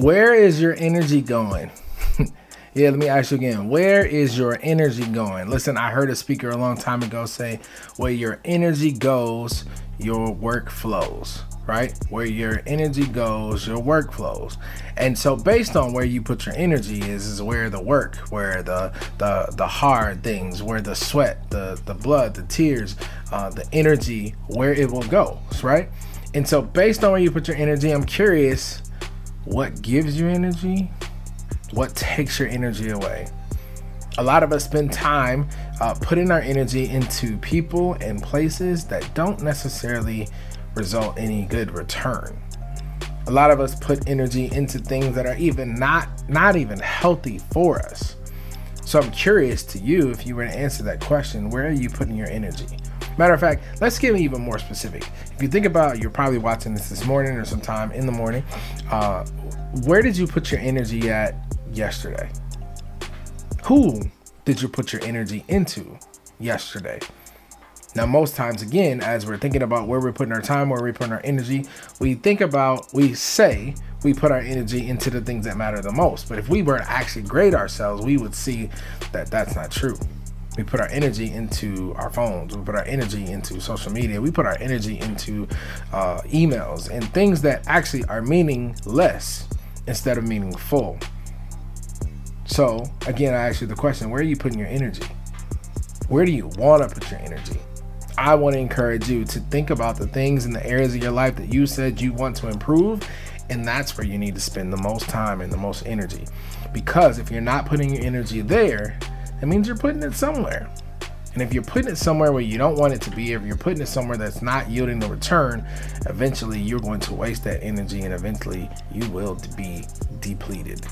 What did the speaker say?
Where is your energy going? Yeah, let me ask you again. Where is your energy going? Listen, I heard a speaker a long time ago say, where your energy goes, your work flows, right? Where your energy goes, your work flows. And so based on where you put your energy is where the work, where the hard things, where the sweat, the blood, the tears, the energy, where it will go, right? And so based on where you put your energy, I'm curious, what gives you energy? What takes your energy away? A lot of us spend time putting our energy into people and places that don't necessarily result in any good return. A lot of us put energy into things that are even not even healthy for us. So I'm curious to you, if you were to answer that question, where are you putting your energy? Matter of fact, let's get even more specific. If you think about, you're probably watching this morning or sometime in the morning, where did you put your energy at yesterday? Who did you put your energy into yesterday? Now, most times, again, as we're thinking about where we're putting our time, where we're putting our energy, we think about, we say we put our energy into the things that matter the most. But if we were to actually grade ourselves, we would see that that's not true. We put our energy into our phones. We put our energy into social media. We put our energy into emails and things that actually are meaningless instead of meaningful. So again, I ask you the question, where are you putting your energy? Where do you want to put your energy? I want to encourage you to think about the things in the areas of your life that you said you want to improve, and that's where you need to spend the most time and the most energy. Because if you're not putting your energy there, that means you're putting it somewhere. And if you're putting it somewhere where you don't want it to be, if you're putting it somewhere that's not yielding the return, eventually you're going to waste that energy and eventually you will be depleted.